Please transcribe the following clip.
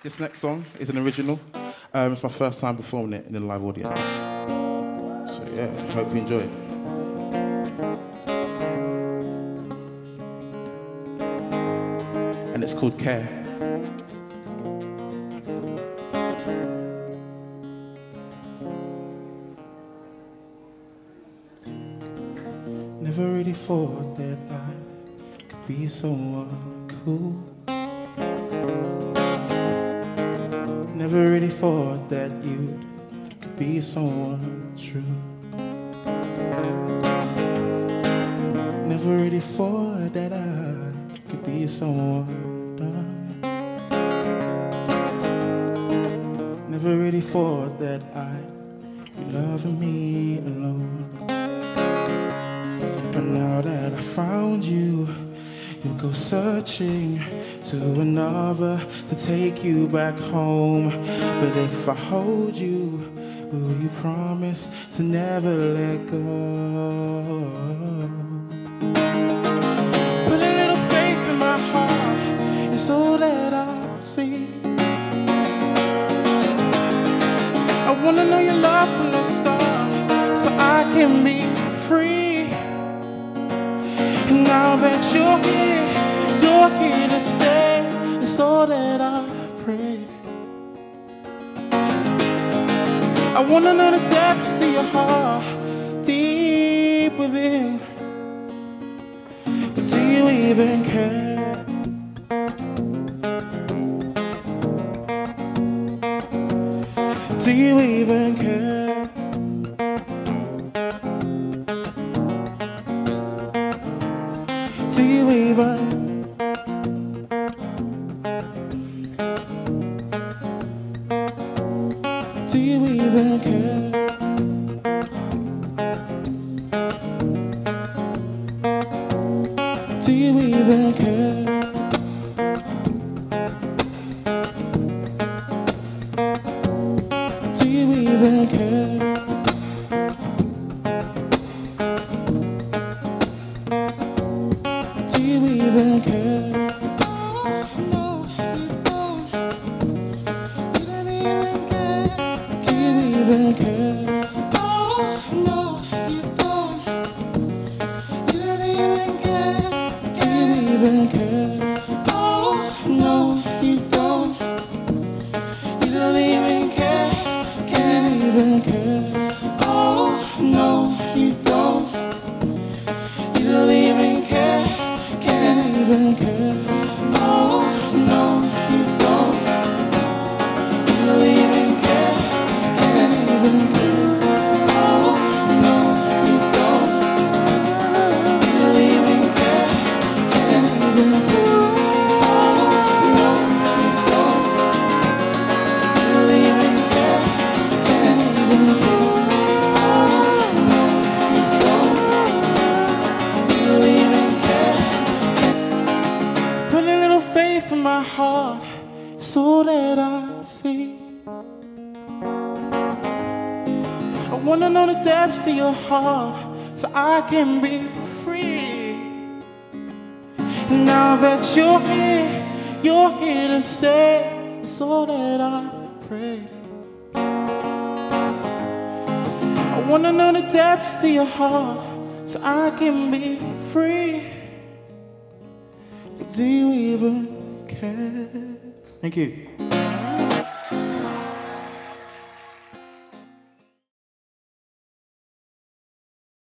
This next song is an original. It's my first time performing it in a live audience. So yeah, hope you enjoy it. And it's called Care. Never really thought that I could be someone cool. Never really thought that you could be someone true. Never really thought that I could be someone done. Never really thought that I'd be loving me alone. But now that I found you, you go searching to another to take you back home. But if I hold you, will you promise to never let go? Put a little faith in my heart, it's all that I see. I wanna know your love from the start, so I can be free. Now that you're here to stay. It's all that I prayed. I wanna know the depths to your heart, deep within. But do you even care? Do you even care? Do you even? Do you even care? Do you even care? Do you even care? Do you even care? Oh, no, you don't. You don't even care. Do you even care? Oh, no, you don't. You don't even care. Do you even care? Oh, no, you don't. You don't even care. Do you even care? Oh, no, you don't. You don't even care. Do you even care? Oh, no, you don't. You don't even care. Can't even care. Oh, no, you don't. You don't even care. Can't even care. Oh, no, you don't. You don't even care. Can't even care. Oh, no, you don't. You don't even care. Put a little faith in my heart, it's all that I see. I wanna know the depths of your heart, so I can be free. And now that you're here to stay. It's all that I prayed. I wanna know the depths of your heart, so I can be free. Do you even care? Thank you.